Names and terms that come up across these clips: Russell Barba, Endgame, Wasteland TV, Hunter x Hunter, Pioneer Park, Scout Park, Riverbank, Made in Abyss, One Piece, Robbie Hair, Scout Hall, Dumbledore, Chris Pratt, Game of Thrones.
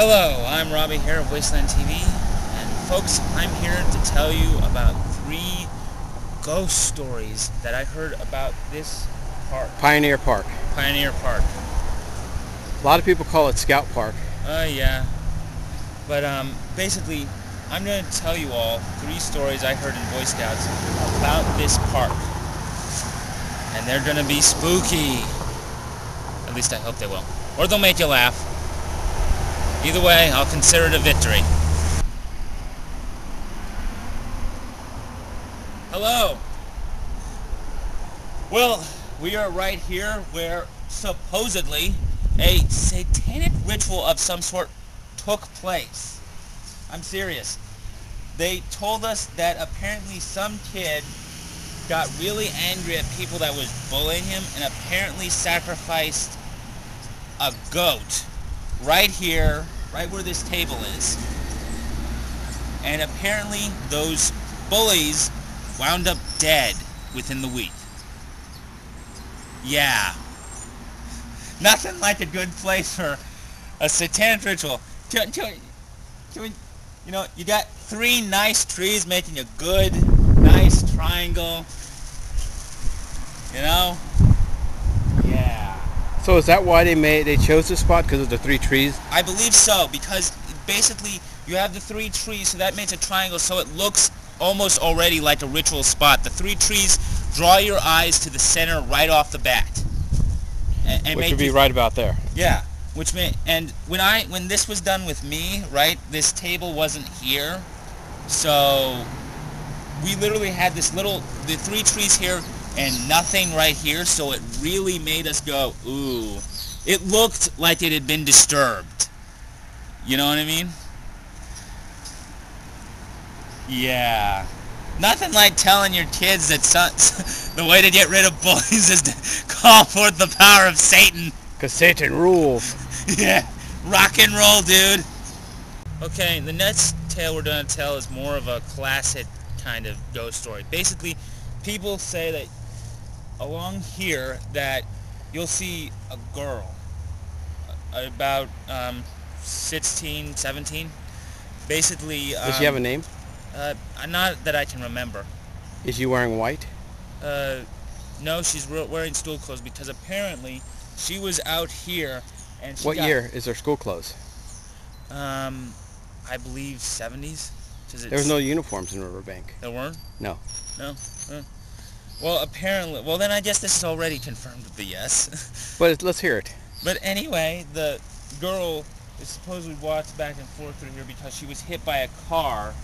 Hello, I'm Robbie here of Wasteland TV, and folks, I'm here to tell you about 3 ghost stories that I heard about this park. Pioneer Park. A lot of people call it Scout Park. Yeah. But basically, I'm going to tell you all 3 stories I heard in Boy Scouts about this park. And they're going to be spooky. At least I hope they will. Or they'll make you laugh. Either way, I'll consider it a victory. Hello! Well, we are right here where supposedly a satanic ritual of some sort took place. I'm serious. They told us that apparently some kid got really angry at people that was bullying him and apparently sacrificed a goat right here, right where this table is. And apparently those bullies wound up dead within the week. Yeah. Nothing like a good place for a satanic ritual. You know, you got 3 nice trees making a good, nice triangle. You know? So is that why they chose this spot, because of the 3 trees? I believe so, because basically you have the 3 trees, so that makes a triangle, so it looks almost already like a ritual spot. The 3 trees draw your eyes to the center right off the bat. And which would be right about there. Yeah. And when this was done with me, right, this table wasn't here, so we literally had this little, the 3 trees here, and nothing right here, so it really made us go, ooh. It looked like it had been disturbed. You know what I mean? Yeah. Nothing like telling your kids that the way to get rid of bullies is to call forth the power of Satan. Because Satan rules. Yeah. Rock and roll, dude. Okay, the next tale we're going to tell is more of a classic kind of ghost story. Basically, people say that along here that you'll see a girl about 16, 17. Basically... Does she have a name? Not that I can remember. Is she wearing white? No, she's wearing school clothes because apparently she was out here and she got... What year is her school clothes? I believe 70s. There was no uniforms in Riverbank. There weren't? No. No? Well, apparently... Well, then I guess this is already confirmed with the yes. But let's hear it. But anyway, the girl is supposedly walked back and forth through here because she was hit by a car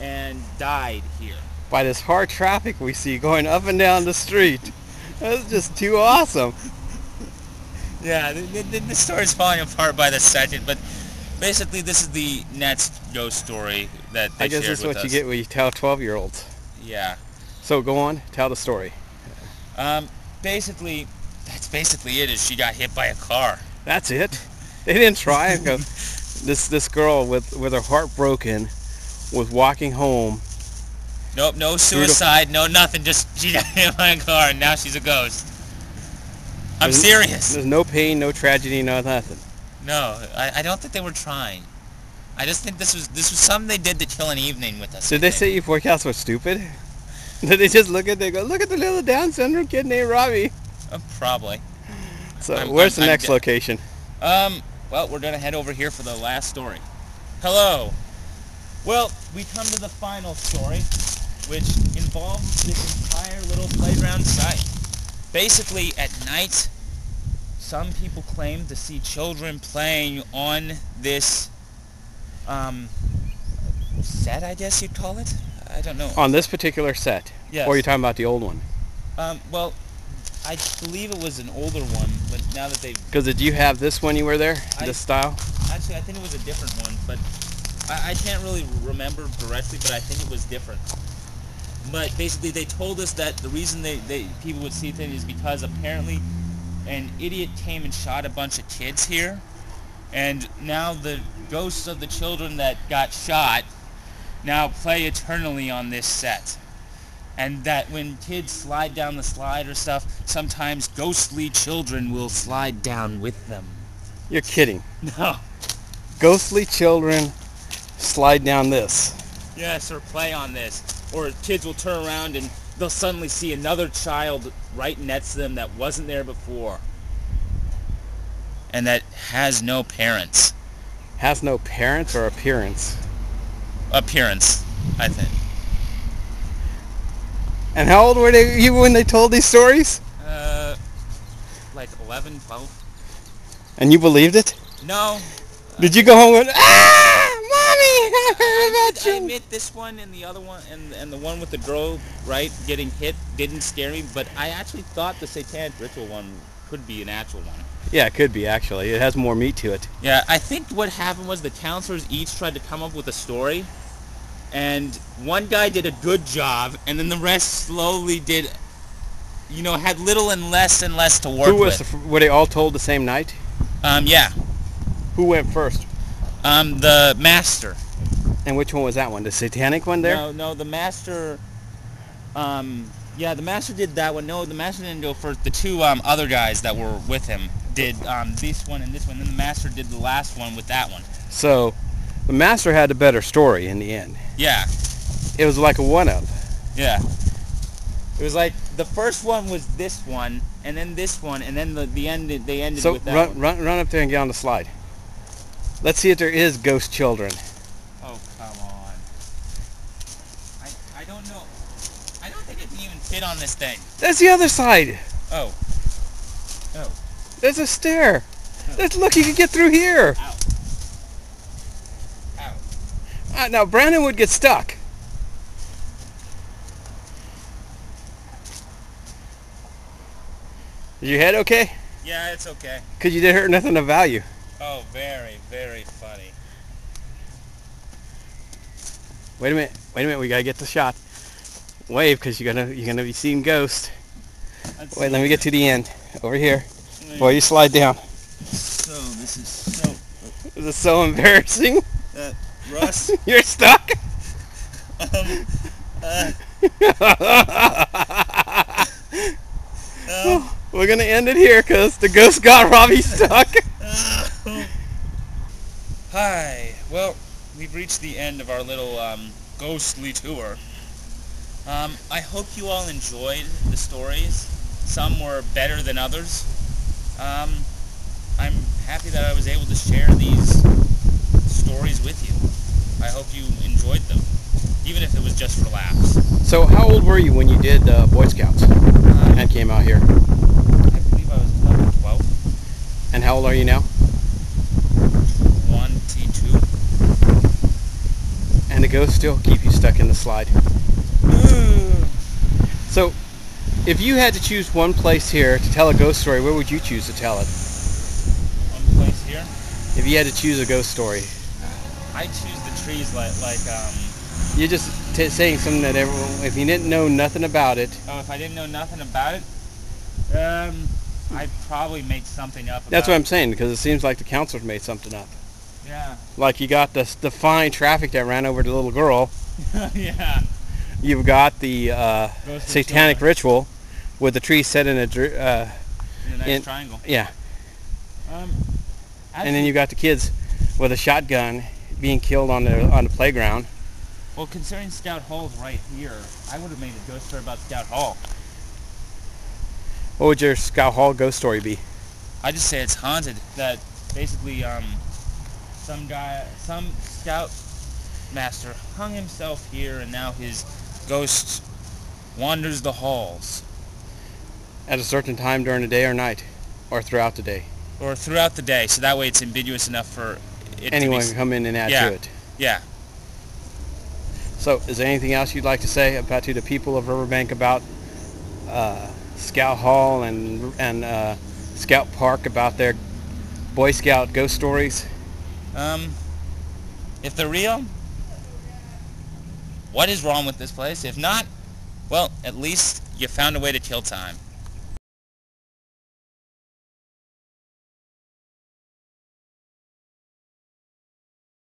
and died here. By this hard traffic we see going up and down the street. That's just too awesome. Yeah, the story's falling apart by the second, but... Basically, this is the next ghost story that they shared with us. I guess that's what you get when you tell 12-year-olds. Yeah. So go on, tell the story. Basically, that's basically it, is she got hit by a car. That's it. They didn't try. This girl with her heart broken was walking home. Nope, no suicide, no nothing, just she got hit by a car and now she's a ghost. I'm serious. There's no pain, no tragedy, no nothing. No, I don't think they were trying. I just think this was something they did to kill an evening with us. Did they say you forecasts were stupid? Did they just look at they go, look at the little Down syndrome kid named Robbie? Probably. So where's the next location? Well, we're gonna head over here for the last story. Hello. Well, we come to the final story, which involves this entire little playground site. Basically, at night, some people claim to see children playing on this set, I guess you'd call it? I don't know. On this particular set? Yes. Or are you talking about the old one? Well, I believe it was an older one, but now that they've... Because did you have this one you were there? This style? Actually, I think it was a different one, but I can't really remember directly, but I think it was different. But basically, they told us that the reason people would see things is because apparently... An idiot came and shot a bunch of kids here, and now the ghosts of the children that got shot now play eternally on this set. And that when kids slide down the slide or stuff, sometimes ghostly children will slide down with them. You're kidding. No. ghostly children slide down this. Yes, or play on this. Or kids will turn around and they'll suddenly see another child right next to them that wasn't there before. And that has no parents. Has no parents or appearance? Appearance, I think. And how old were you when they told these stories? Like 11, 12. And you believed it? No. Did you go home and, ah, mommy, I heard about you? I admit this one and the other one and the one with the girl, right, getting hit didn't scare me, but I actually thought the satanic ritual one could be an actual one. Yeah, it could be, actually. It has more meat to it. Yeah, I think what happened was the counselors each tried to come up with a story, and one guy did a good job, and then the rest slowly did, you know, had little and less to work with. Were they all told the same night? Yeah. Who went first? The master. And which one was that one? The satanic one there? No, the master, yeah, the master did that one. No, the master didn't go first. The two other guys that were with him did this one and this one. Then the master did the last one with that one. So the master had a better story in the end. Yeah. It was like a one-up. Yeah. It was like the first one was this one, and then this one, and then the end. They ended with that one. So run up there and get on the slide. Let's see if there is ghost children. Oh, come on. I don't know. I don't think it can even fit on this thing. That's the other side. Oh. Oh. There's a stair. Oh. Look, you can get through here. Ow. Ow. Now, Brandon would get stuck. Is your head okay? Yeah, it's okay. Because you didn't hurt nothing of value. Oh, very, very funny. Wait a minute. Wait a minute. We gotta get the shot. Wave, because you're gonna be seeing ghosts. Wait, let me get to the end. Over here. Boy, you slide down. So this is so. This is so embarrassing. Russ, you're stuck. We're gonna end it here because the ghost got Robbie stuck. Hi. Well, we've reached the end of our little ghostly tour. I hope you all enjoyed the stories. Some were better than others. I'm happy that I was able to share these stories with you. I hope you enjoyed them, even if it was just for laughs. So how old were you when you did Boy Scouts and came out here? And how old are you now? 22. And the ghosts still keep you stuck in the slide. Ooh. So, if you had to choose one place here to tell a ghost story, where would you choose to tell it? One place here? If you had to choose a ghost story. I choose the trees You're just saying something that everyone... If you didn't know nothing about it... Oh, if I didn't know nothing about it... I'd probably make something up. That's what I'm saying, because it seems like the counselors made something up. Yeah. Like you got the fine traffic that ran over the little girl. Yeah. You've got the satanic ritual with the tree set in a nice triangle. Yeah. And then you got the kids with a shotgun being killed on the playground. Well, considering Scout Hall's right here, I would have made a ghost story about Scout Hall. What would your Scout Hall ghost story be? I just say it's haunted. That basically, some scout master hung himself here, and now his ghost wanders the halls. At a certain time during the day or night, or throughout the day. Or throughout the day, so that way it's ambiguous enough for it anyone can come in and add to it. Yeah. So, is there anything else you'd like to say about to the people of Riverbank about? Scout Hall and Scout Park about their Boy Scout ghost stories? If they're real, what is wrong with this place? If not, well, at least you found a way to kill time.